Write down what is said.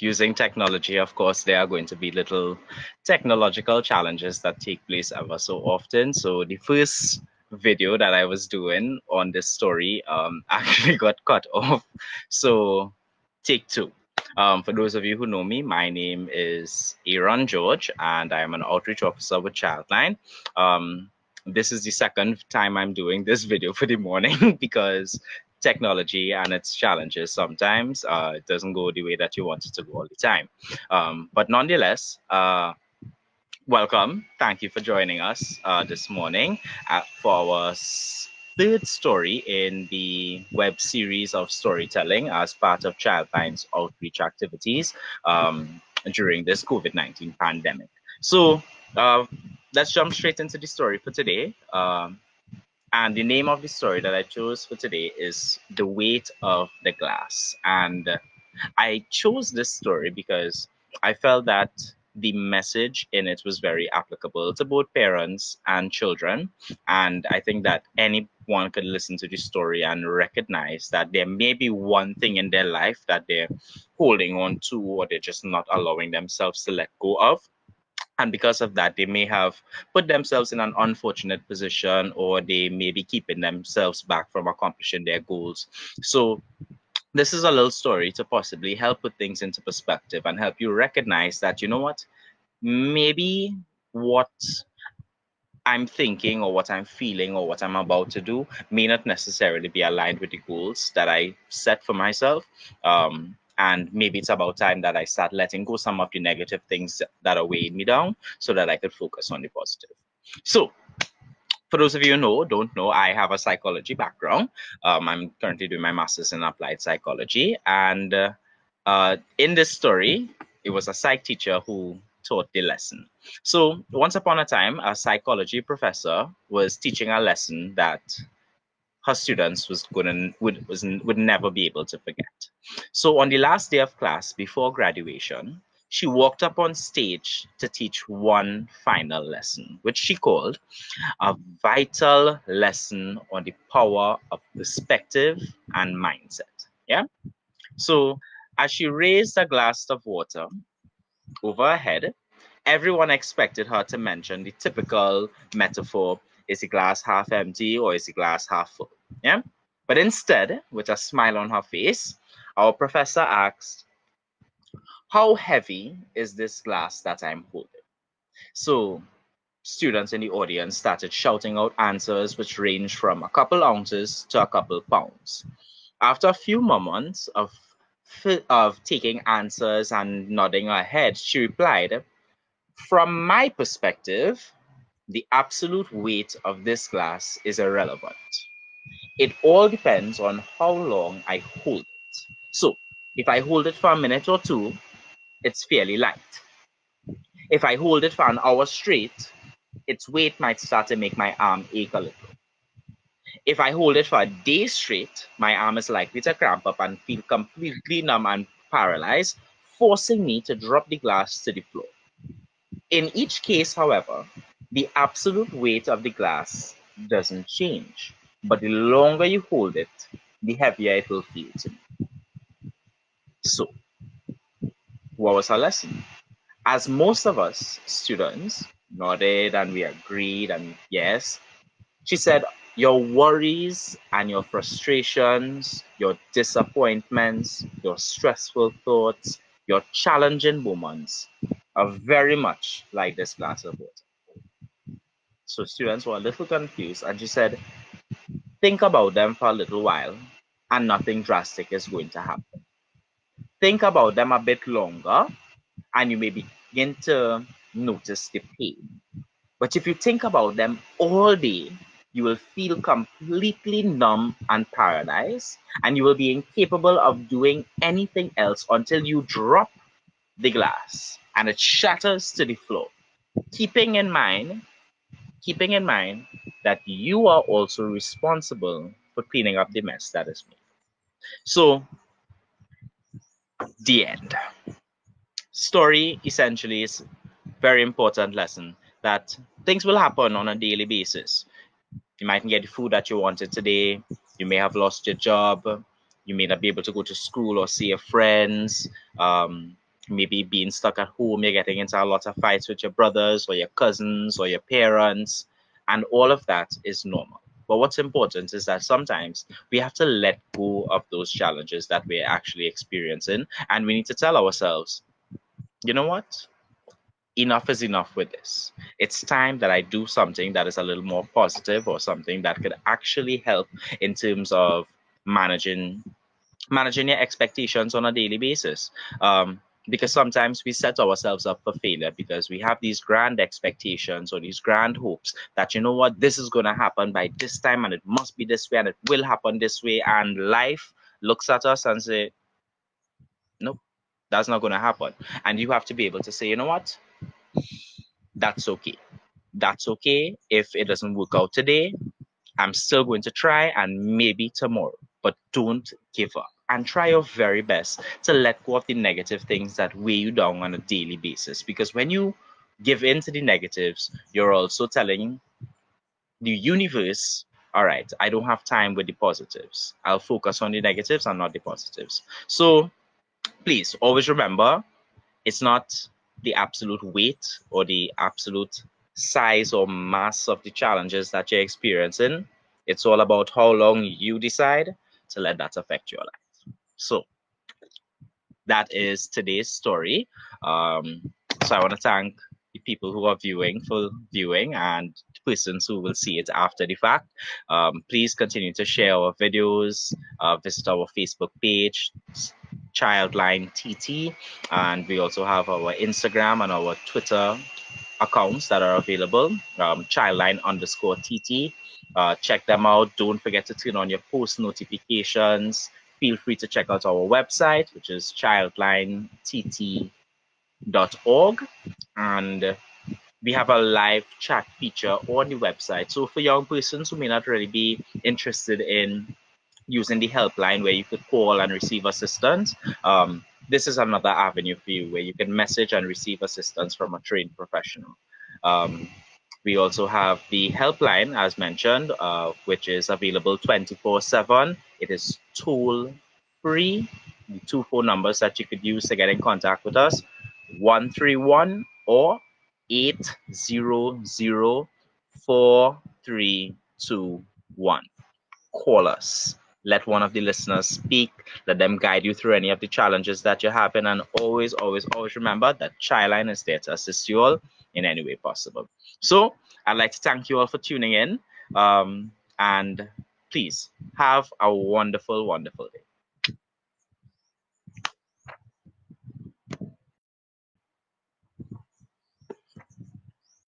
using technology, of course, there are going to be little technological challenges that take place ever so often. So the first video that I was doing on this story actually got cut off. So take two. For those of you who know me, my name is Aaron George, and I am an outreach officer with ChildLine. This is the second time I'm doing this video for the morning because technology and its challenges sometimes it doesn't go the way that you want it to go all the time. But nonetheless, welcome. Thank you for joining us this morning for our third story in the web series of storytelling as part of ChildLine's outreach activities during this COVID-19 pandemic. So let's jump straight into the story for today. And the name of the story that I chose for today is The Weight of the Glass. And I chose this story because I felt that the message in it was very applicable to both parents and children. And I think that anyone could listen to the story and recognize that there may be one thing in their life that they're holding on to, or they're just not allowing themselves to let go of. And because of that, they may have put themselves in an unfortunate position, or they may be keeping themselves back from accomplishing their goals. So this is a little story to possibly help put things into perspective and help you recognize that, you know what, maybe what I'm thinking or what I'm feeling or what I'm about to do may not necessarily be aligned with the goals that I set for myself. And maybe it's about time that I start letting go some of the negative things that are weighing me down so that I could focus on the positive. So for those of you who don't know, I have a psychology background. I'm currently doing my master's in applied psychology. And in this story, it was a psych teacher who taught the lesson. So once upon a time, a psychology professor was teaching a lesson that her students would never be able to forget. So on the last day of class before graduation, she walked up on stage to teach one final lesson, which she called a vital lesson on the power of perspective and mindset. Yeah. So as she raised a glass of water over her head, everyone expected her to mention the typical metaphor: is the glass half empty or is the glass half full? Yeah. But instead, with a smile on her face, our professor asked, how heavy is this glass that I'm holding? So students in the audience started shouting out answers which range from a couple ounces to a couple pounds. After a few moments of taking answers and nodding her head, she replied, from my perspective, the absolute weight of this glass is irrelevant. It all depends on how long I hold it. So if I hold it for a minute or two, it's fairly light. If I hold it for an hour straight, its weight might start to make my arm ache a little. If I hold it for a day straight, my arm is likely to cramp up and feel completely numb and paralyzed, forcing me to drop the glass to the floor. In each case, however, the absolute weight of the glass doesn't change, but the longer you hold it, the heavier it will feel to me. So what was our lesson? As most of us students nodded and we agreed and yes, she said, your worries and your frustrations, your disappointments, your stressful thoughts, your challenging moments are very much like this glass of water. So students were a little confused, and she said, think about them for a little while and nothing drastic is going to happen. Think about them a bit longer and you may begin to notice the pain. But if you think about them all day, you will feel completely numb and paralyzed, and you will be incapable of doing anything else until you drop the glass and it shatters to the floor. Keeping in mind that you are also responsible for cleaning up the mess that is made. So, the end. Story essentially is a very important lesson that things will happen on a daily basis. You mightn't get the food that you wanted today. You may have lost your job. You may not be able to go to school or see your friends. maybe being stuck at home, you're getting into a lot of fights with your brothers or your cousins or your parents, and all of that is normal. But what's important is that sometimes we have to let go of those challenges that we're actually experiencing, and we need to tell ourselves, you know what? Enough is enough with this. It's time that I do something that is a little more positive, or something that could actually help in terms of managing your expectations on a daily basis. Because sometimes we set ourselves up for failure because we have these grand expectations or these grand hopes that, you know what, this is going to happen by this time, and it must be this way, and it will happen this way. And life looks at us and say, nope, that's not going to happen. And you have to be able to say, you know what, that's okay. That's okay. If it doesn't work out today, I'm still going to try, and maybe tomorrow. But don't give up, and try your very best to let go of the negative things that weigh you down on a daily basis. Because when you give in to the negatives, you're also telling the universe, all right, I don't have time with the positives. I'll focus on the negatives and not the positives. So please always remember, it's not the absolute weight or the absolute size or mass of the challenges that you're experiencing. It's all about how long you decide to let that affect your life. So that is today's story. So I want to thank the people who are viewing for viewing, and the persons who will see it after the fact. Please continue to share our videos, visit our Facebook page, ChildLine TT, and we also have our Instagram and our Twitter accounts that are available, ChildLine_TT. Check them out. Don't forget to turn on your post notifications. Feel free to check out our website, which is childlinett.org, and we have a live chat feature on the website. So for young persons who may not really be interested in using the helpline where you could call and receive assistance, this is another avenue for you where you can message and receive assistance from a trained professional. We also have the helpline, as mentioned, which is available 24/7. It is toll free. The two phone numbers that you could use to get in contact with us, 131 or 800-4321. Call us. Let one of the listeners speak. Let them guide you through any of the challenges that you're having. And always, always, always remember that ChildLine is there to assist you all in any way possible. So I'd like to thank you all for tuning in. And please have a wonderful, wonderful day.